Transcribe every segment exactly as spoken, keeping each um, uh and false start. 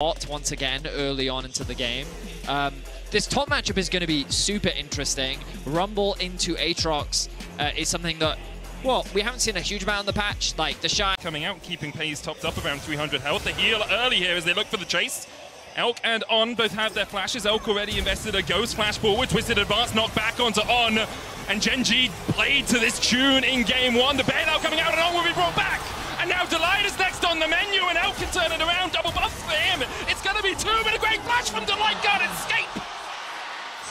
lot once again early on into the game. Um, this top matchup is going to be super interesting. Rumble into Aatrox uh, is something that, well, we haven't seen a huge amount on the patch. Like the Shine coming out, keeping Peyz topped up around three hundred health. The heal early here as they look for the chase. Elk and On both have their flashes. Elk already invested a ghost flash forward. Twisted Advance knocked back onto On. And Gen G played to this tune in game one. The Baron now coming out and On will be brought back. And now Delight is next on the menu and Elk can turn it around. Double buff for him. It's going to be two, but a great flash from Delight. God, escape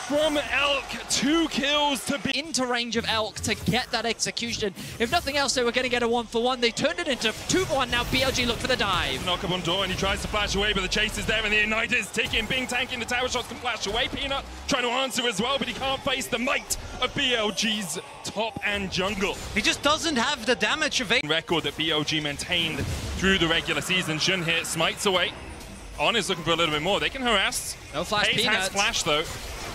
from Elk. Two kills to be into range of Elk to get that execution. If nothing else, they were going to get a one for one. They turned it into two for one. Now B L G look for the dive. Knock up on Doran. He tries to flash away, but the chase is there, and the Ignite is ticking. Bin tanking the tower shots can flash away. Peanut trying to answer as well, but he can't face the might of B L G's top and jungle. He just doesn't have the damage of a record that B L G maintained through the regular season. Shun here smites away. On is looking for a little bit more. They can harass. No flash. Peyz has flash though.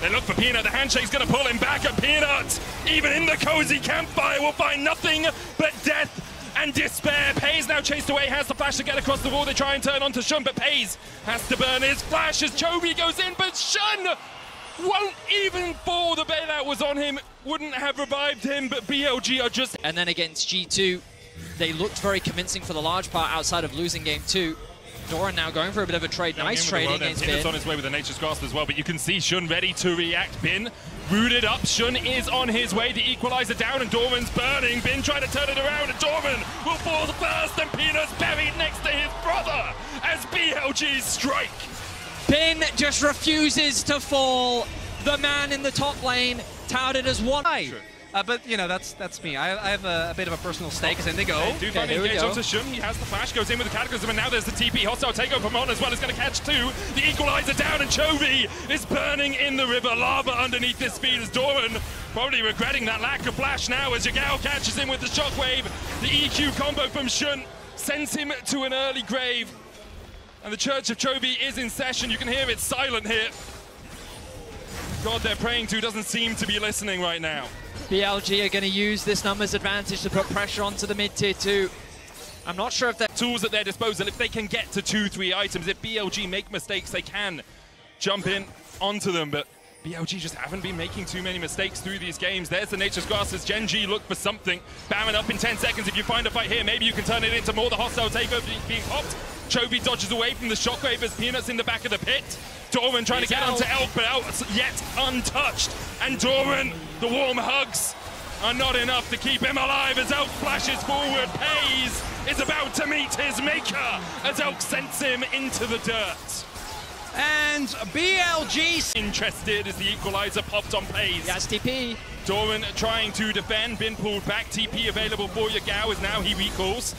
They look for Peanut, the handshake's gonna pull him back at Peanut! Even in the cozy campfire will find nothing but death and despair. Peyz now chased away, has the flash to get across the wall. They try and turn onto Shun, but Peyz has to burn his flash as Chovy goes in, but Shun won't even fall. The bailout was on him, wouldn't have revived him, but B L G are just... And then against G two, they looked very convincing for the large part outside of losing game two. Doran now going for a bit of a trade. Yeah, nice trading against Bin. It's on his way with the Nature's Grasp as well, but you can see Shun ready to react. Bin rooted up. Shun is on his way. The Equalizer down and Doran's burning. Bin trying to turn it around and Doran will fall first and Peanut's buried next to his brother as B L G's strike. Bin just refuses to fall. The man in the top lane touted as one. True. Uh, but, you know, that's that's me. I, I have a, a bit of a personal stake, as in they go. They do finally okay, engage onto Shun. He has the flash, goes in with the Cataclysm, and now there's the T P. Hostile takeover from On as well. Is going to catch two. The Equalizer down, and Chovy is burning in the river. Lava underneath this speed as Doran probably regretting that lack of flash now as Yagao catches him with the Shockwave. The E Q combo from Shun sends him to an early grave. And the Church of Chovy is in session. You can hear it's silent here. God they're praying to doesn't seem to be listening right now. B L G are going to use this numbers advantage to put pressure onto the mid-tier two. I'm not sure if they're tools at their disposal, if they can get to two, three items, if B L G make mistakes, they can jump in onto them, but B L G just haven't been making too many mistakes through these games. There's the Nature's Grasp as Gen G look for something. Baron up in ten seconds. If you find a fight here, maybe you can turn it into more. The Hostile takeover being popped. Chovy dodges away from the Shockwave as Peanut's in the back of the pit. Doran trying He's to get out. onto Elk, but Elk's yet untouched. And Doran, the warm hugs are not enough to keep him alive as Elk flashes forward. Peyz is about to meet his maker as Elk sends him into the dirt. And B L G interested as the Equalizer popped on Peyz. That's T P. Doran trying to defend, Bin pulled back. T P available for Yagao as now he recalls.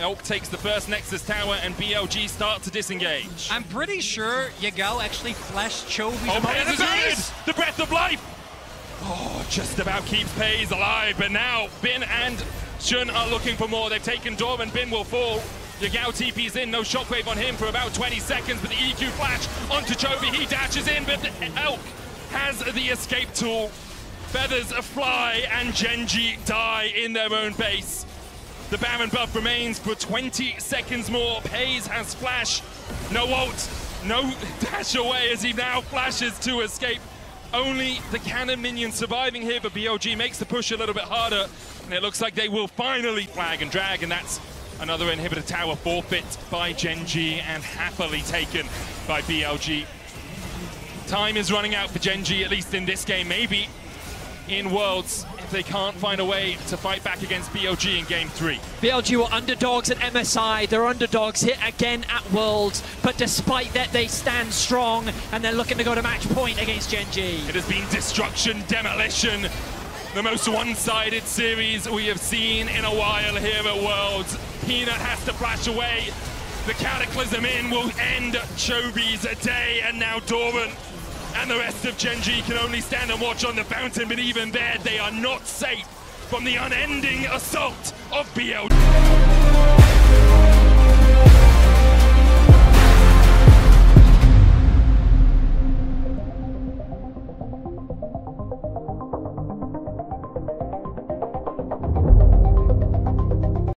Elk takes the first Nexus Tower and B L G start to disengage. I'm pretty sure Yagao actually flashed Chovy. Oh, Peyz is rooted! The Breath of Life! Oh, just about keeps Peyz alive, but now Bin and Shun are looking for more. They've taken Doran, Bin will fall. Yagao T P's in, no Shockwave on him for about twenty seconds, but the E Q flash onto Chovy. He dashes in, but Elk has the escape tool. Feathers fly and Gen G die in their own base. The Baron buff remains for twenty seconds more. Peyz has flash, no ult, no dash away as he now flashes to escape. Only the cannon minion surviving here, but B L G makes the push a little bit harder. And it looks like they will finally flag and drag, and that's another inhibitor tower forfeit by Gen G and happily taken by B L G. Time is running out for Gen G, at least in this game, maybe in Worlds, if they can't find a way to fight back against B L G in game three. B L G were underdogs at M S I, they're underdogs here again at Worlds, but despite that they stand strong and they're looking to go to match point against Gen G. It has been destruction, demolition, the most one-sided series we have seen in a while here at Worlds. Peanut has to flash away, the Cataclysm in will end Chovy's day, and now Doran and the rest of Gen G can only stand and watch on the fountain, but even there, they are not safe from the unending assault of B L G.